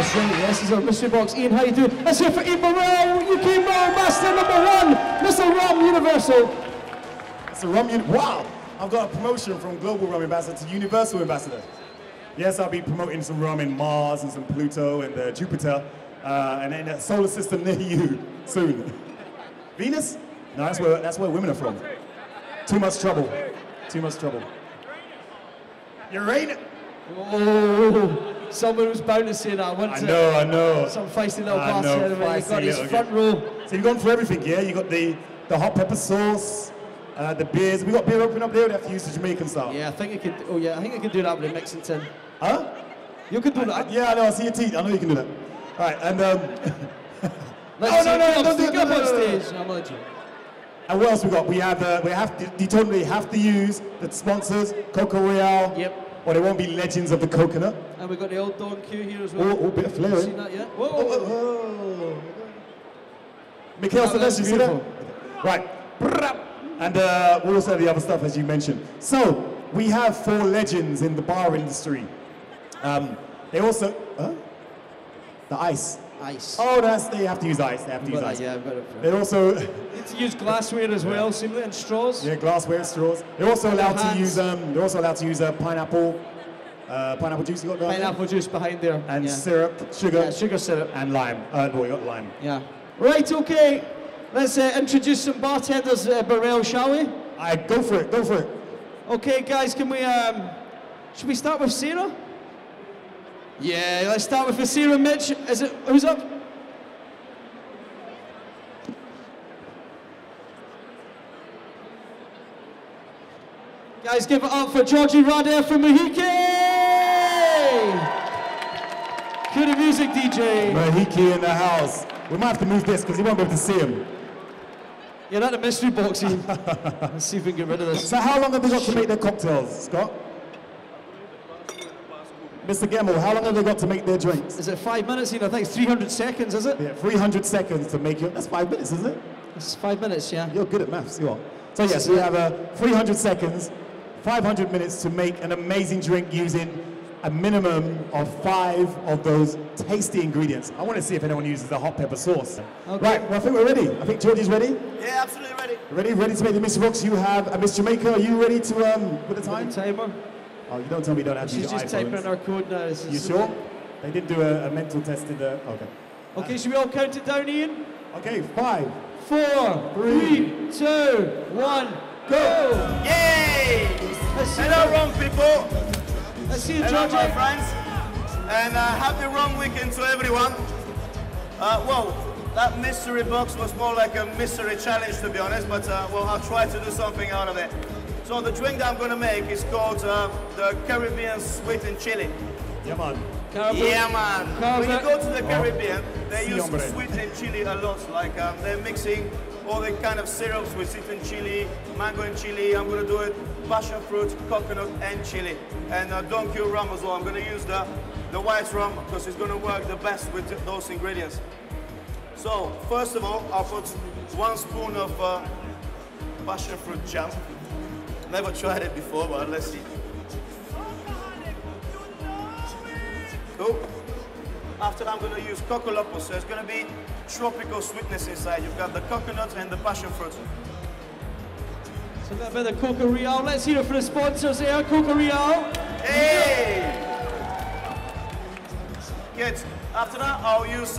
That's right, yes, this is our mystery box. Ian, how you doing? Let's hear for Ian Burrell, UK Mall Master #1, Mr. Rum Universal. Mr. Rum Universal, wow! I've got a promotion from Global Rum Ambassador to Universal Ambassador. Yes, I'll be promoting some rum in Mars and some Pluto and Jupiter, and then a solar system near you soon. Venus? No, that's where women are from. Too much trouble. Too much trouble. Uranus? Oh. Someone was bound to say that, wasn't it? I know. Some feisty little bastard over there. You've got his front row. So you've gone for everything, yeah? You've got the hot pepper sauce, the beers. We've got beer open up there, we'd have to use the Jamaican style. Yeah, I think I could, oh yeah, I think I could do that with a mixing tin. Huh? You could do that. Yeah, I know, I see your teeth. I know you can do that. All right, and... no, don't do it. No, I'm not joking. And what else we got? We told me they have to use the sponsors, Coco Real. Yep. Or they won't be legends of the coconut. And we've got the old Don Q here as well. Oh, bit of flair. Have you seen that yet? Whoa! Oh. Mikhail, so you see that? Right. And we'll also have the other stuff, as you mentioned. So, we have four legends in the bar industry. They also... Huh? The ice. Ice. Oh, they have to use ice. They have to use ice. Yeah, I've got it. They also... need to use glassware as well, seemingly, and straws. Yeah, glassware and straws. They're also allowed to use. They're also allowed to use pineapple. Pineapple juice. You got pineapple juice behind there. And syrup, sugar. Yeah, sugar syrup. And lime. No, we got lime. Yeah. Right. Okay. Let's introduce some bartenders, Burrell, shall we? Go for it. Go for it. Okay, guys. Can we? Should we start with Sarah? Yeah, let's start with Sarah Mitch. Who's up? Guys, give it up for Georgie Radeff from Mahiki! Cue the music, DJ. Mahiki in the house. We might have to move this because you won't be able to see him. You're at the mystery box, Ian. Let's see if we can get rid of this. So how long have they got to make their cocktails, Scott? Mr. Gemmell, how long have they got to make their drinks? Is it 5 minutes, Ian? I think it's 300 seconds, is it? Yeah, 300 seconds to make your... That's 5 minutes, isn't it? It's 5 minutes, yeah. You're good at maths, you are. So yes, we have 300 seconds, 500 minutes to make an amazing drink using a minimum of 5 of those tasty ingredients. I want to see if anyone uses the hot pepper sauce. Okay. Right, well I think we're ready. I think Georgie's ready? Yeah, absolutely ready. Ready to make the mystery box. You have a mystery maker. Are you ready to put the time? Timer. Oh, you don't tell me you don't have to use iPhones. She's just typing our code now. You sure? They did do a mental test in the... Okay. Okay, should we all count it down, Ian? Okay, 5, 4, 3, 2, 1, go! Yay! Hello, rum people! Let's see you, hello, Georgie. My friends, and happy rum weekend to everyone. Whoa, that mystery box was more like a mystery challenge, to be honest, but well, I'll try to do something out of it. So the drink that I'm going to make is called the Caribbean Sweet and Chili. Yeah, man. Caribbean. Yeah, man. Caribbean. When you go to the Caribbean, they use sweet and chili a lot. Like they're mixing all the kind of syrups with sweet and chili, mango and chili. I'm going to do it passion fruit, coconut, and chili. And Don Q rum as well. I'm going to use the white rum because it's going to work the best with those ingredients. So first of all, I'll put 1 spoon of passion fruit jam. Never tried it before, but let's see. Cool. After that, I'm going to use coco locos, so it's going to be tropical sweetness inside. You've got the coconut and the passion fruit. So that bit of Coco Real. Let's hear it for the sponsors here, Coco Real. Hey! Good. After that, I'll use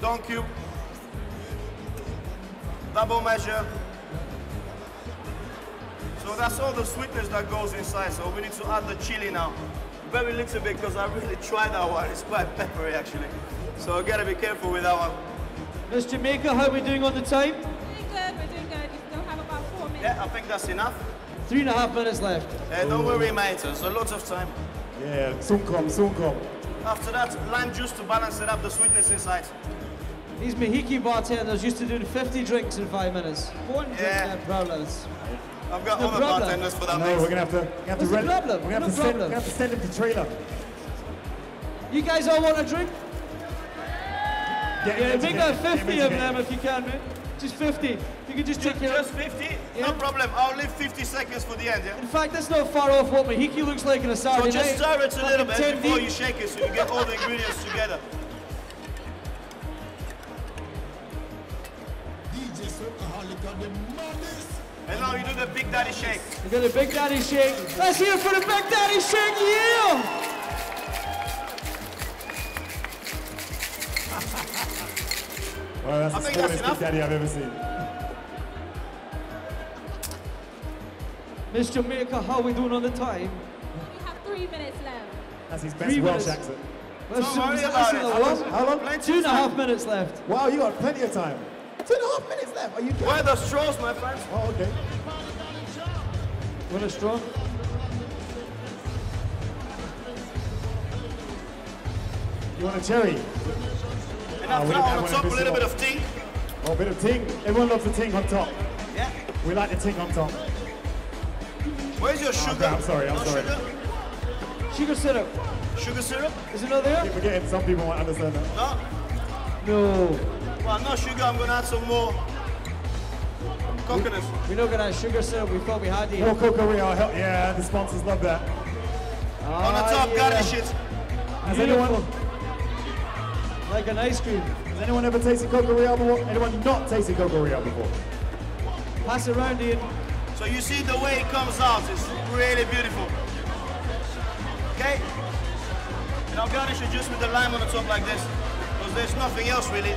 Don Q, double measure. So that's all the sweetness that goes inside, so we need to add the chili now. Very little bit because I really tried that one. It's quite peppery actually. So I gotta be careful with that one. Miss Jamaica, how are we doing on the time? We're doing good. You still have about 4 minutes. Yeah, I think that's enough. 3.5 minutes left. Don't worry, mate. There's a lot of time. Yeah, soon come, soon come. After that, lime juice to balance it up, the sweetness inside. These Mahiki bartenders used to do 50 drinks in 5 minutes. One drink, brothers. I've got other bartenders for that. No, we're going to have to rent. We're going to have to send him to trailer. You guys all want a drink? Yeah, make that 50 of them if you can, mate. Just 50. You can just take it. Just 50? Yeah. No problem. I'll leave 50 seconds for the end, yeah? In fact, that's not far off what Mahiki looks like in a Saturday night. So just stir it a little bit before you shake it so you get all the ingredients together. And now you do the Big Daddy Shake. You do the Big Daddy Shake. Let's hear it for the Big Daddy Shake, yeah! Well, that's the smallest Big Daddy I've ever seen. Miss Jamaica, how are we doing on the time? We have 3 minutes left. That's his best Welsh accent. Don't worry about it. How long? 2.5 minutes left. Wow, you got plenty of time. 2.5 minutes left. Are you kidding? Where are the straws, my friend? Oh, okay. Where are the straws? You want a cherry? And we on top, a little bit of ting. Oh, a bit of ting. Everyone loves the ting on top. Yeah. We like the ting on top. Where's your sugar? Okay, I'm sorry. Sugar syrup. Sugar syrup? Is it not there? I keep forgetting, some people might understand that. No. Well, no sugar, I'm going to add some more coconuts. We're not going to add sugar syrup, we thought we had here. More Coco Real, yeah, the sponsors love that. On the top, garnish it. Has anyone... Like an ice cream. Has anyone ever tasted Coco Real before? Anyone not tasted Coco Real before? Pass it around, Ian. So you see the way it comes out, it's really beautiful. Okay? And I'll garnish it just with the lime on the top like this, because there's nothing else really.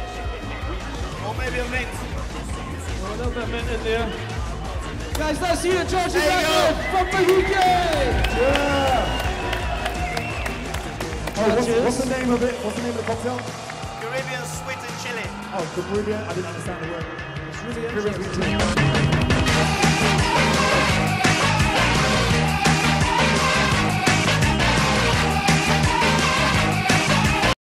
Or maybe a mint. Well, a little bit of mint in there. Guys, let's hear it, Georgie Radeff from Mahiki! Yeah! Oh, what's the name of it? What's the name of the cocktail? Caribbean sweet and chili. Oh, Caribbean? I didn't understand the word. Caribbean sweet and chili.